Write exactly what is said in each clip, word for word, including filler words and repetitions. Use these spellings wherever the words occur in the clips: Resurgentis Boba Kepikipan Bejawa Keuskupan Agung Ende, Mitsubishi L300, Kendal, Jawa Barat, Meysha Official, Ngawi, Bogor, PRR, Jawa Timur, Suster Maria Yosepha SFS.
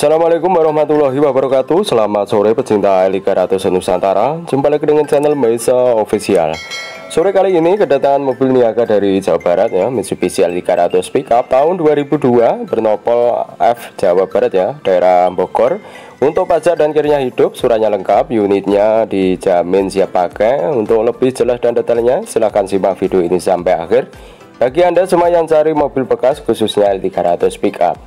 Assalamualaikum warahmatullahi wabarakatuh. Selamat sore pecinta L tiga ratus Nusantara. Jumpa lagi dengan channel Meysha Official. Sore kali ini kedatangan mobil niaga dari Jawa Barat ya, Mitsubishi L tiga ratus pickup tahun dua ribu dua bernopol F Jawa Barat ya, daerah Bogor. Untuk pajak dan kiranya hidup, suratnya lengkap, unitnya dijamin siap pakai. Untuk lebih jelas dan detailnya silahkan simak video ini sampai akhir. Bagi Anda semua yang cari mobil bekas khususnya L tiga ratus pickup,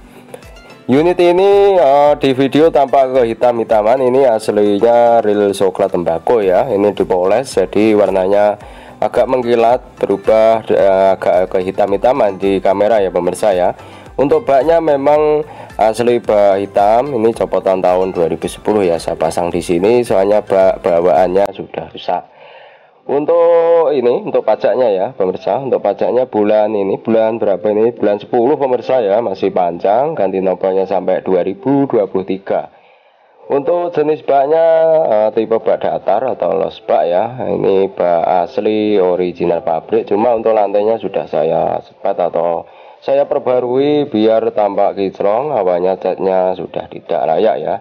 unit ini uh, di video tampak kehitam-hitaman, ini aslinya real coklat tembakau ya, ini dipoles jadi warnanya agak mengkilat berubah uh, agak kehitam-hitaman di kamera ya pemirsa ya. Untuk baknya memang asli bak hitam, ini copotan tahun dua ribu sepuluh ya, saya pasang di sini soalnya bak bawaannya sudah rusak. Untuk ini untuk pajaknya ya pemirsa, untuk pajaknya bulan ini bulan berapa ini bulan sepuluh pemirsa ya, masih panjang, ganti nopolnya sampai dua ribu dua puluh tiga. Untuk jenis baknya uh, tipe bak datar atau los bak ya, ini bak asli original pabrik, cuma untuk lantainya sudah saya sebat atau saya perbarui biar tampak kinclong, awalnya catnya sudah tidak layak ya.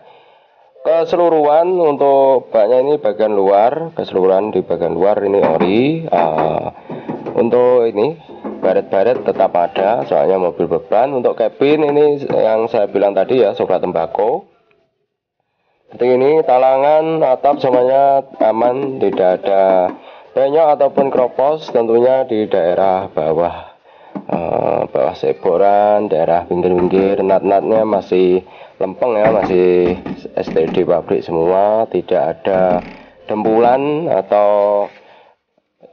Keseluruhan untuk baknya ini bagian luar, keseluruhan di bagian luar ini ori. Uh, untuk ini baret-baret tetap ada soalnya mobil beban. Untuk cabin ini yang saya bilang tadi ya, coklat tembakau. Seperti ini talangan atap semuanya aman, tidak ada penyok ataupun kropos, tentunya di daerah bawah uh, bawah seboran, daerah pinggir-pinggir, nat-natnya masih lempeng ya, masih S T D pabrik semua, tidak ada dempulan atau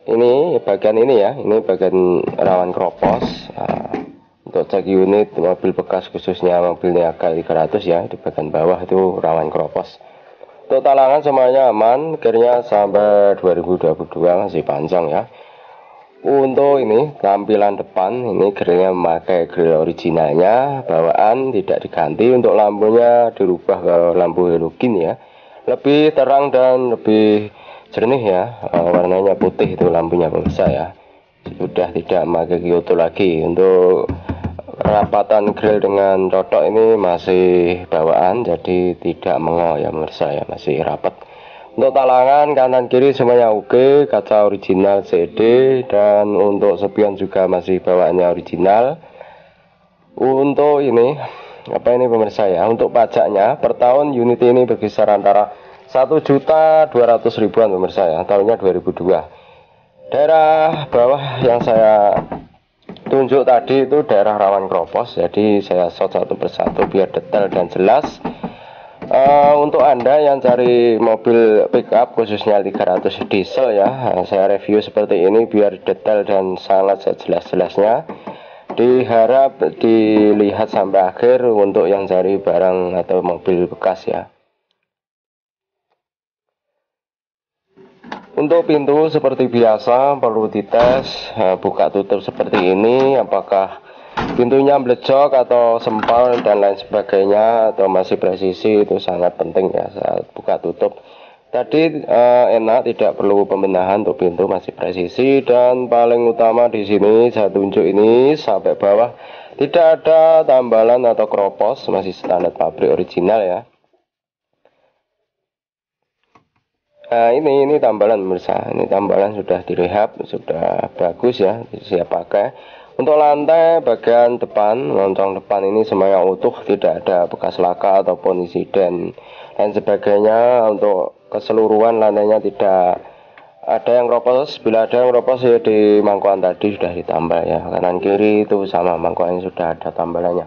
ini bagian ini ya, ini bagian rawan kropos. Nah, untuk cek unit mobil bekas khususnya mobil niaga L tiga ratus ya, di bagian bawah itu rawan kropos. Untuk talangan semuanya aman, akhirnya sampai dua ribu dua puluh dua masih panjang ya. Untuk ini tampilan depan ini grillnya memakai grill originalnya, bawaan tidak diganti. Untuk lampunya dirubah ke lampu halogen ya, lebih terang dan lebih jernih ya, warnanya putih itu lampunya pemirsa ya, sudah tidak memakai kyoto lagi. Untuk rapatan grill dengan cocok ini masih bawaan, jadi tidak mengoyak ya pemirsa ya, masih rapat. Untuk talangan kanan kiri semuanya oke, kaca original C D, dan untuk spion juga masih bawaannya original. Untuk ini apa ini pemirsa ya, untuk pajaknya per tahun unit ini berkisar antara satu juta dua ratus ribuan pemirsa ya, tahunnya dua ribu dua. Daerah bawah yang saya tunjuk tadi itu daerah rawan kropos, jadi saya shot satu persatu biar detail dan jelas. Uh, untuk Anda yang cari mobil pickup khususnya L tiga ratus diesel ya, saya review seperti ini biar detail dan sangat jelas-jelasnya, diharap dilihat sampai akhir untuk yang cari barang atau mobil bekas ya. Untuk pintu seperti biasa perlu dites, buka tutup seperti ini, apakah pintunya blejok atau sempal dan lain sebagainya atau masih presisi, itu sangat penting ya saat buka tutup. Tadi eh, enak, tidak perlu pembenahan, untuk pintu masih presisi. Dan paling utama di sini saya tunjuk ini sampai bawah tidak ada tambalan atau kropos, masih standar pabrik original ya. Nah, ini ini tambalan pemirsa, ini tambalan sudah direhab, sudah bagus ya, siap pakai. Untuk lantai bagian depan, loncong depan ini semuanya utuh, tidak ada bekas laka ataupun insiden dan sebagainya. Untuk keseluruhan lantainya tidak ada yang kropos, bila ada yang kropos ya di mangkuan tadi sudah ditambal ya, kanan kiri itu sama, mangkuan sudah ada tambalannya.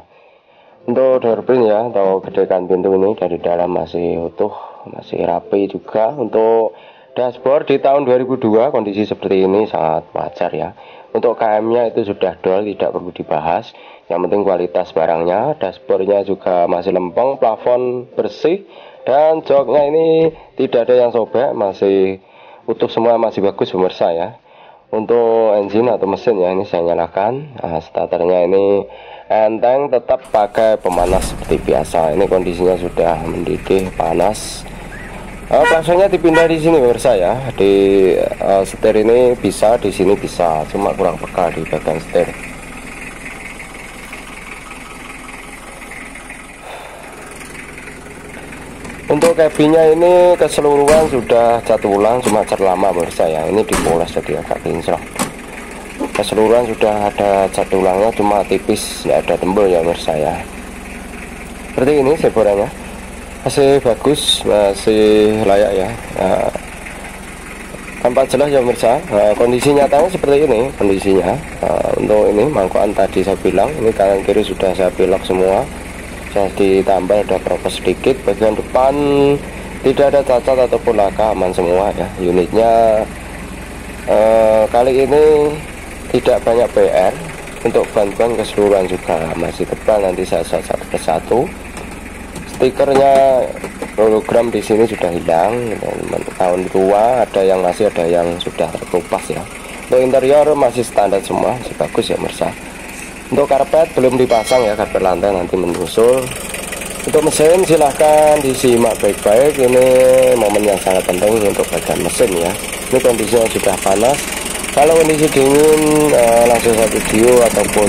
Untuk doorpin ya atau gedekan pintu ini dari dalam masih utuh, masih rapi juga. Untuk dashboard di tahun dua ribu dua kondisi seperti ini sangat wajar ya. Untuk K M-nya itu sudah dol, tidak perlu dibahas, yang penting kualitas barangnya. Dashboardnya juga masih lempeng, plafon bersih, dan joknya ini tidak ada yang sobek, masih utuh semua, masih bagus pemirsa ya. Untuk engine atau mesin ya, ini saya nyalakan. Nah, starternya ini enteng, tetap pakai pemanas seperti biasa, ini kondisinya sudah mendidih panas. Uh, Klaksonnya dipindah di sini pemirsa ya, di uh, setir ini bisa, di sini bisa, cuma kurang peka di bagian setir. Untuk cabinnya ini keseluruhan sudah cat ulang, cuma cat lama pemirsa ya. Ini dipoles jadi agak kinclong. Keseluruhan sudah ada cat ulangnya, cuma tipis, nggak ada tembel ya pemirsa ya. Seperti ini seborannya masih bagus, masih layak ya. Nah, tampak jelas ya pemirsa. Nah, kondisi nyatanya seperti ini kondisinya. Nah, untuk ini mangkokan tadi saya bilang, ini kanan kiri sudah saya belok semua. Jadi ditambah ada keropos sedikit. Bagian depan tidak ada cacat ataupun laka, aman semua ya. Unitnya eh, kali ini tidak banyak B R. Untuk ban-ban keseluruhan juga masih tebal, nanti saya cat satu persatu. Stikernya hologram di sini sudah hilang, teman-teman. Tahun tua ada yang masih, ada yang sudah terkelupas ya. Untuk interior masih standar semua, masih bagus ya pemirsa. Untuk karpet belum dipasang ya, karpet lantai nanti menyusul. Untuk mesin silahkan disimak baik-baik, ini momen yang sangat penting untuk bagian mesin ya. Ini kondisinya sudah panas, kalau kondisi dingin eh, langsung saya video ataupun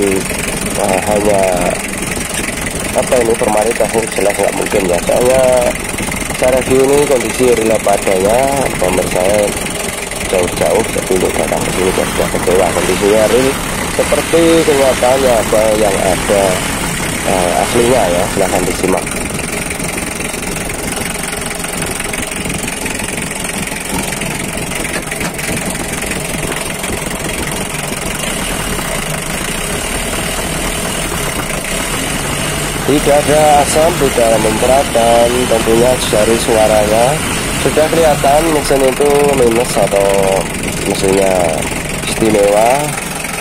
eh, hanya apa ini formalitasnya jelas nggak mungkin ya. Soalnya cara review ini kondisi real padanya, pemirsa jauh-jauh jadi untuk datang ke sini sudah kecewa, kondisinya real seperti kenyataannya apa yang ada eh, aslinya ya. Silahkan disimak. Tidak ada asam, tidak ada mumprat, dan tentunya dari suaranya sudah kelihatan mesin itu minus atau mesinnya istimewa.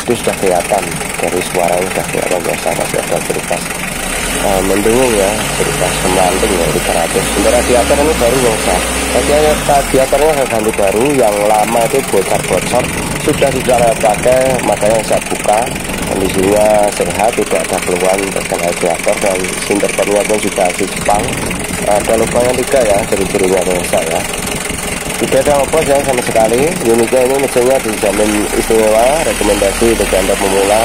Itu sudah kelihatan dari suaranya, sudah kelihatan biasa, masih ada beritas uh, mendungin ya, beritas memanting ya, tiga ratus. Untuk radiator ini baru nyongsa, radiatornya saya ganti baru, yang lama itu bocor-bocor, sudah tidak saya pakai, makanya saya buka. Kondisinya sehat, tidak ada keluhan tentang radiator, dan sinterpernya pun sudah asli Jepang, ada lubangnya tiga ya, ciri-cirinya biasa ya. Tidak ada opos ya sama sekali. Unitnya ini mesinnya dijamin istimewa, rekomendasi bagi anda pemula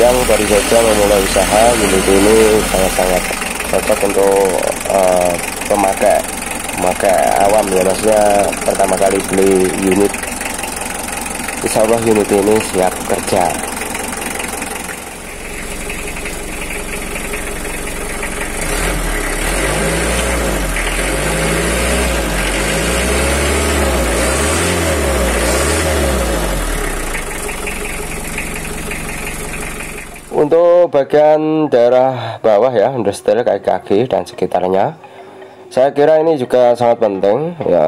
yang baru saja memulai usaha. Unit ini sangat-sangat cocok untuk uh, pemakai pemakai awam ya, maksudnya pertama kali beli unit. Insya Allah unit ini siap kerja. Untuk bagian daerah bawah ya, understeer, kaki-kaki dan sekitarnya, saya kira ini juga sangat penting ya.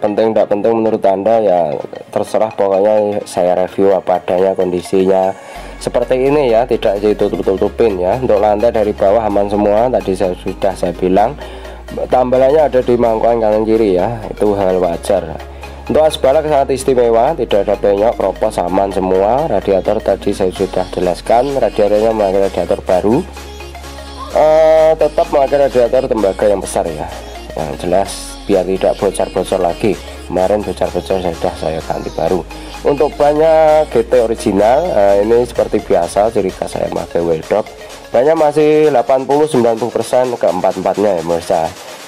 Penting tidak penting menurut anda ya, terserah, pokoknya saya review apa adanya. Kondisinya seperti ini ya, tidak ditutup-tutupin ya. Untuk lantai dari bawah aman semua, tadi saya sudah saya bilang tambalannya ada di mangkokan kanan kiri ya, itu hal wajar. Untuk asbala sangat istimewa, tidak ada penyok, keropos aman semua. Radiator tadi saya sudah jelaskan, radiatornya memakai radiator baru, uh, tetap memakai radiator tembaga yang besar ya, yang jelas biar tidak bocor-bocor lagi. Kemarin bocor-bocor sudah saya ganti baru. Untuk banyak G T original, uh, ini seperti biasa, ciri khas saya pakai wheel drop. Banyak masih delapan puluh sampai sembilan puluh persen keempat-empatnya ya pemirsa.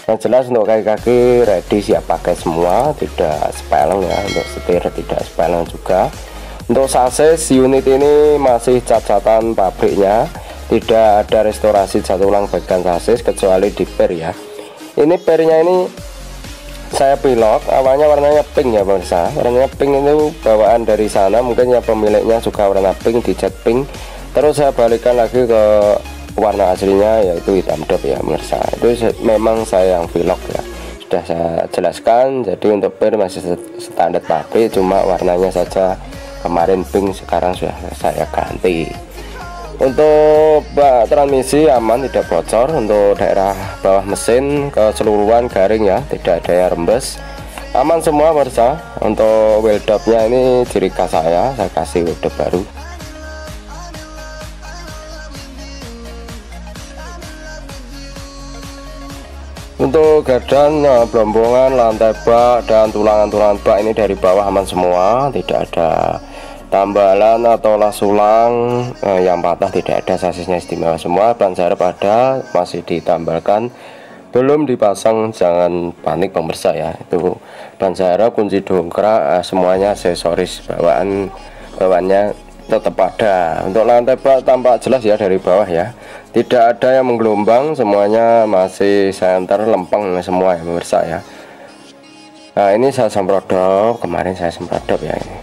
Yang jelas untuk kaki-kaki ready, siap pakai semua, tidak sepeleng ya. Untuk setir tidak sepeleng juga. Untuk sasis, unit ini masih cat-catan pabriknya, tidak ada restorasi cat ulang bagian sasis kecuali di per ya. Ini pernya ini saya pilot, awalnya warnanya pink ya pemirsa. Warnanya pink itu bawaan dari sana, mungkin ya pemiliknya suka warna pink, di cat pink. Terus saya balikkan lagi ke warna aslinya yaitu hitam dop ya pemirsa. Itu memang saya yang vlog ya, sudah saya jelaskan. Jadi untuk per masih standar pabrik, cuma warnanya saja kemarin pink, sekarang sudah saya ganti. Untuk bak transmisi aman, tidak bocor. Untuk daerah bawah mesin keseluruhan garing ya, tidak ada yang rembes, aman semua pemirsa. Untuk wheel dopnya ini ciri khas saya, saya kasih wheel dop baru. Untuk gardan, belombongan, lantai bak, dan tulangan-tulangan bak ini dari bawah aman semua, tidak ada tambalan atau las ulang eh, yang patah, tidak ada. Sasisnya istimewa semua, ban serep ada, masih ditambalkan. belum dipasang jangan panik pemirsa ya, itu ban serep, kunci dongkrak, semuanya aksesoris bawaan bawaannya tetap ada. Untuk lantai bak tampak jelas ya dari bawah ya, tidak ada yang menggelombang, semuanya masih senter lempeng semua ya pemirsa ya. Nah ini saya semprodok, kemarin saya semprodok ya, ini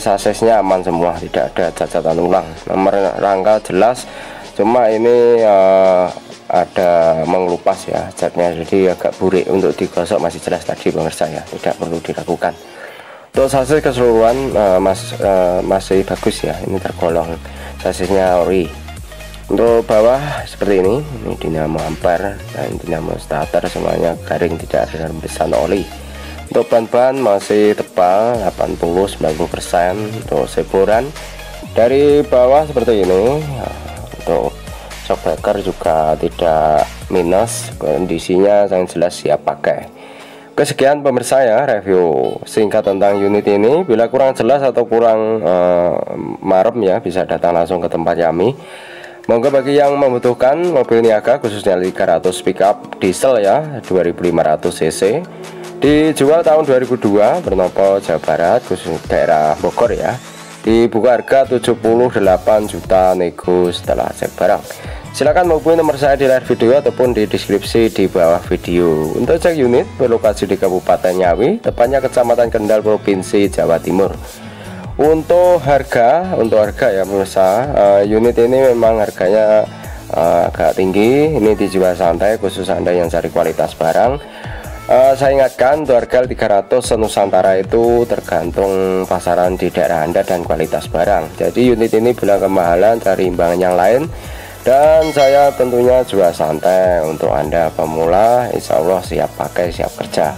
sasisnya aman semua, tidak ada cacatan ulang, nomor rangka jelas, cuma ini uh, ada mengelupas ya catnya, jadi agak burik, untuk digosok masih jelas tadi pemirsa ya, tidak perlu diragukan. Untuk sasis keseluruhan uh, mas, uh, masih bagus ya, ini tergolong sasisnya ori. Untuk bawah seperti ini, ini dinamo ampere dan dinamo starter, semuanya garing, tidak ada rembesan oli. Untuk ban-ban masih tebal delapan puluh sampai sembilan puluh persen. Untuk seboran dari bawah seperti ini. Untuk shock breaker juga tidak minus, kondisinya sangat jelas siap pakai. Kesekian pemirsa ya review singkat tentang unit ini. Bila kurang jelas atau kurang eh, marem ya, bisa datang langsung ke tempat kami. Monggo bagi yang membutuhkan mobil niaga khususnya tiga ratus pickup diesel ya dua ribu lima ratus cc, dijual tahun dua ribu dua, bernopo Jawa Barat, khusus daerah Bogor ya. Dibuka harga tujuh puluh delapan juta nego setelah cek barang. Silakan menghubungi nomor saya di layar video ataupun di deskripsi di bawah video. Untuk cek unit berlokasi di Kabupaten Ngawi, tepatnya Kecamatan Kendal, Provinsi Jawa Timur. Untuk harga, untuk harga ya pemirsa, uh, unit ini memang harganya uh, agak tinggi. Ini dijual santai, khusus Anda yang cari kualitas barang. Uh, saya ingatkan untuk harga tiga ratus senusantara itu tergantung pasaran di daerah Anda dan kualitas barang. Jadi unit ini bila kemahalan cari imbangan yang lain, dan saya tentunya jual santai untuk Anda pemula, insya Allah siap pakai siap kerja.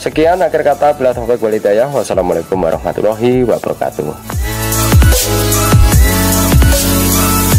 Sekian akhir kata, bila taufiq wal hidayah, wassalamualaikum warahmatullahi wabarakatuh.